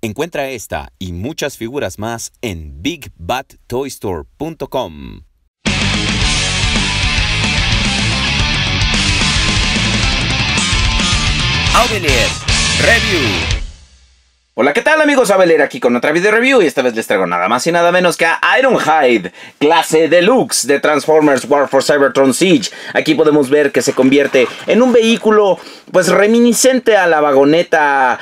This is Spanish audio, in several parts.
Encuentra esta y muchas figuras más en BigBadToyStore.com. Auvelier Review. Hola, ¿qué tal amigos? Auvelier aquí con otra video review y esta vez les traigo nada más y nada menos que a Ironhide, clase deluxe de Transformers War for Cybertron Siege. Aquí podemos ver que se convierte en un vehículo pues reminiscente a la vagoneta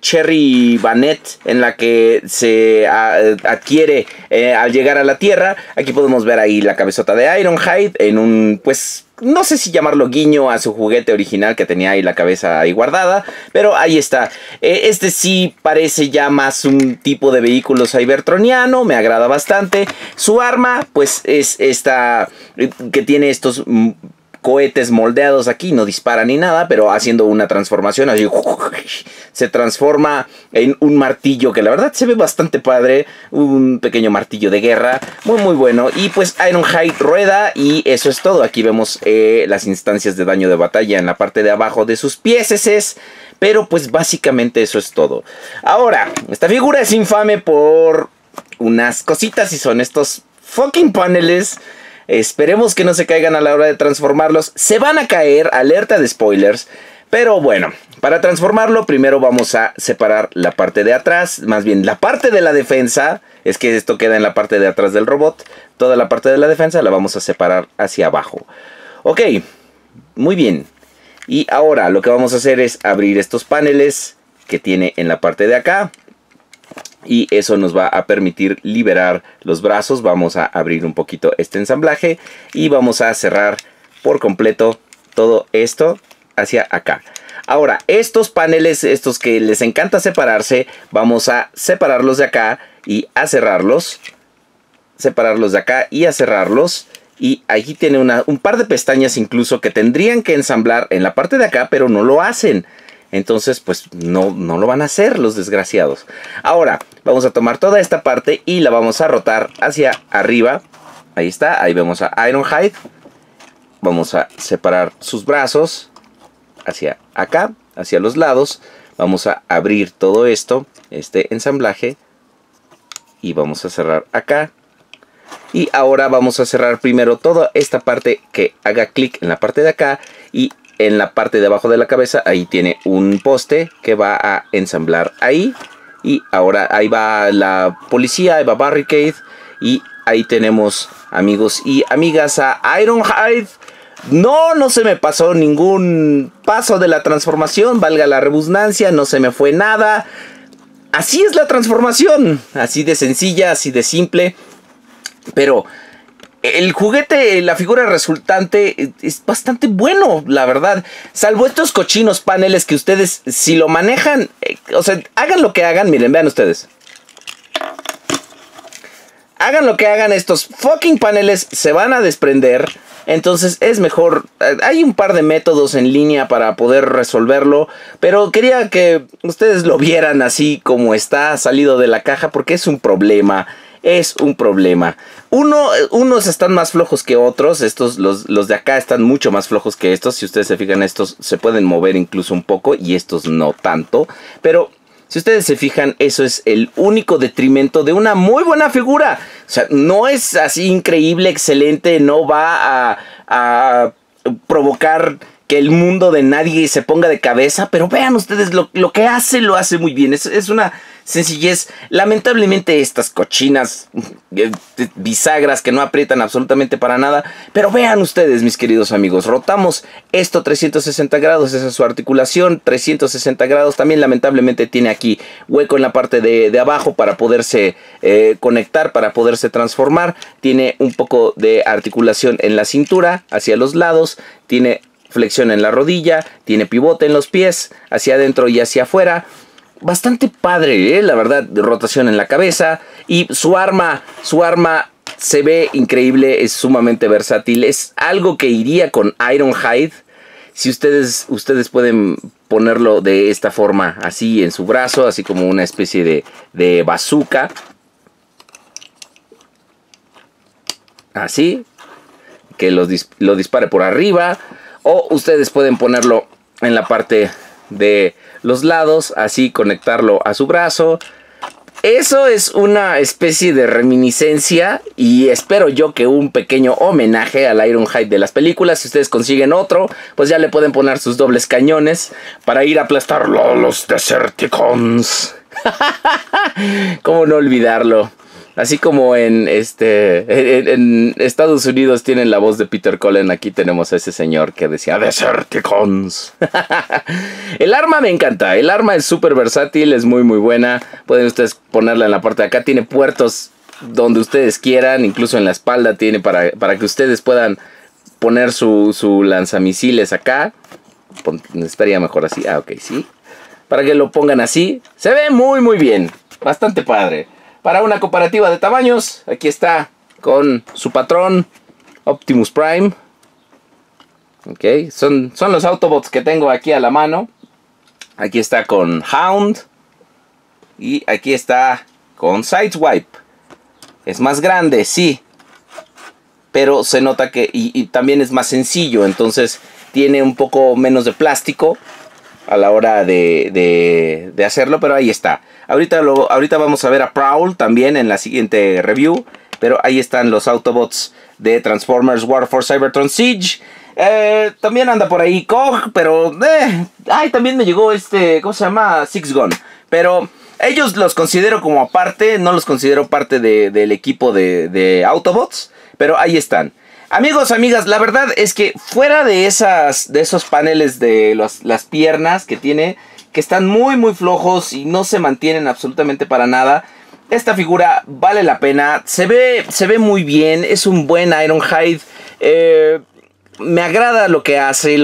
Cherry Vanette en la que se adquiere al llegar a la Tierra. Aquí podemos ver ahí la cabezota de Ironhide en un pues... no sé si llamarlo guiño a su juguete original que tenía ahí la cabeza ahí guardada, pero ahí está. Este sí parece ya más un tipo de vehículo cybertroniano, me agrada bastante. Su arma pues es esta que tiene estos cohetes moldeados aquí, no dispara ni nada, pero haciendo una transformación así, se transforma en un martillo que la verdad se ve bastante padre, un pequeño martillo de guerra, muy bueno. Y pues Ironhide rueda y eso es todo. Aquí vemos las instancias de daño de batalla en la parte de abajo de sus pieceses, pero pues básicamente eso es todo. Ahora, esta figura es infame por unas cositas y son estos fucking paneles. Esperemos que no se caigan a la hora de transformarlos. Se van a caer, alerta de spoilers. Pero bueno, para transformarlo primero vamos a separar la parte de atrás. Más bien la parte de la defensa. Es que esto queda en la parte de atrás del robot. Toda la parte de la defensa la vamos a separar hacia abajo. Ok, muy bien. Y ahora lo que vamos a hacer es abrir estos paneles que tiene en la parte de acá. Y eso nos va a permitir liberar los brazos. Vamos a abrir un poquito este ensamblaje. Y vamos a cerrar por completo todo esto hacia acá. Ahora, estos paneles, estos que les encanta separarse, vamos a separarlos de acá y a cerrarlos. Separarlos de acá y a cerrarlos. Y aquí tiene un par de pestañas incluso que tendrían que ensamblar en la parte de acá, pero no lo hacen. Entonces, pues no lo van a hacer los desgraciados. Ahora, vamos a tomar toda esta parte y la vamos a rotar hacia arriba. Ahí está, ahí vemos a Ironhide. Vamos a separar sus brazos hacia acá, hacia los lados. Vamos a abrir todo esto, este ensamblaje. Y vamos a cerrar acá. Y ahora vamos a cerrar primero toda esta parte que haga clic en la parte de acá y en la parte de abajo de la cabeza, ahí tiene un poste que va a ensamblar ahí. Y ahora ahí va la policía, ahí va Barricade. Y ahí tenemos, amigos y amigas, a Ironhide. No se me pasó ningún paso de la transformación, valga la redundancia, no se me fue nada. Así es la transformación, así de sencilla, así de simple. Pero... el juguete, la figura resultante es bastante bueno, la verdad. Salvo estos cochinos paneles que ustedes, si lo manejan, o sea, hagan lo que hagan, miren, vean ustedes. Hagan lo que hagan, estos fucking paneles se van a desprender. Entonces es mejor, hay un par de métodos en línea para poder resolverlo, pero quería que ustedes lo vieran así como está salido de la caja porque es un problema. Es un problema. Unos están más flojos que otros. Estos, los de acá están mucho más flojos que estos. Si ustedes se fijan, estos se pueden mover incluso un poco y estos no tanto. Pero si ustedes se fijan, eso es el único detrimento de una muy buena figura. O sea, no es así increíble, excelente. No va a provocar que el mundo de nadie se ponga de cabeza. Pero vean ustedes, lo que hace, lo hace muy bien. Es una sencillez. Lamentablemente estas cochinas bisagras que no aprietan absolutamente para nada. Pero vean ustedes, mis queridos amigos. Rotamos esto 360 grados. Esa es su articulación. 360 grados. También lamentablemente tiene aquí hueco en la parte de abajo para poderse conectar, para poderse transformar. Tiene un poco de articulación en la cintura, hacia los lados. Tiene flexión en la rodilla, tiene pivote en los pies, hacia adentro y hacia afuera. Bastante padre, la verdad, rotación en la cabeza. Y su arma se ve increíble, es sumamente versátil. Es algo que iría con Ironhide. Si ustedes pueden ponerlo de esta forma, así en su brazo, así como una especie de bazooka. Así, que lo dispare por arriba. O ustedes pueden ponerlo en la parte de los lados, así conectarlo a su brazo. Eso es una especie de reminiscencia y espero yo que un pequeño homenaje al Ironhide de las películas. Si ustedes consiguen otro, pues ya le pueden poner sus dobles cañones para ir a aplastarlo a los Decepticons. ¿Cómo no olvidarlo? Así como en Estados Unidos tienen la voz de Peter Cullen, aquí tenemos a ese señor que decía Decepticons. El arma me encanta, el arma es súper versátil, es muy buena. Pueden ustedes ponerla en la parte de acá, tiene puertos donde ustedes quieran, incluso en la espalda tiene para que ustedes puedan poner su lanzamisiles acá. Estaría mejor así, ah ok, sí. Para que lo pongan así, se ve muy bien, bastante padre. Para una comparativa de tamaños, aquí está con su patrón Optimus Prime. Ok, son los Autobots que tengo aquí a la mano. Aquí está con Hound. Y aquí está con Sideswipe. Es más grande, sí. Pero se nota que... Y también es más sencillo, entonces tiene un poco menos de plástico a la hora de hacerlo, pero ahí está. Ahorita vamos a ver a Prowl también en la siguiente review, pero ahí están los Autobots de Transformers War for Cybertron Siege. También anda por ahí Koch, pero... ay, también me llegó ¿cómo se llama? Six Gun. Pero ellos los considero como aparte, no los considero parte del equipo de Autobots, pero ahí están. Amigos, amigas, la verdad es que fuera de esos paneles de las piernas que tiene, que están muy flojos y no se mantienen absolutamente para nada, esta figura vale la pena, se ve muy bien, es un buen Ironhide, me agrada lo que hace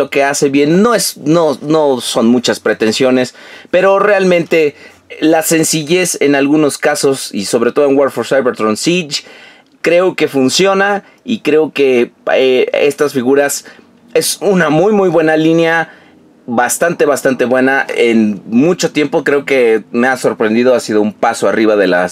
bien, no son muchas pretensiones, pero realmente la sencillez en algunos casos y sobre todo en War for Cybertron Siege, creo que funciona y creo que estas figuras es una muy buena línea, bastante buena. En mucho tiempo creo que me ha sorprendido, ha sido un paso arriba de la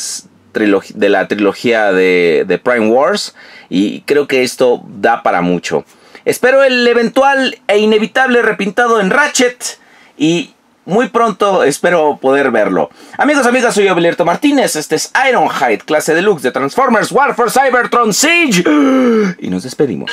trilogía de Prime Wars y creo que esto da para mucho. Espero el eventual e inevitable repintado en Ratchet y muy pronto espero poder verlo. Amigos, amigas, soy Auvelier Martínez. Este es Ironhide, clase deluxe de Transformers War for Cybertron Siege. Y nos despedimos.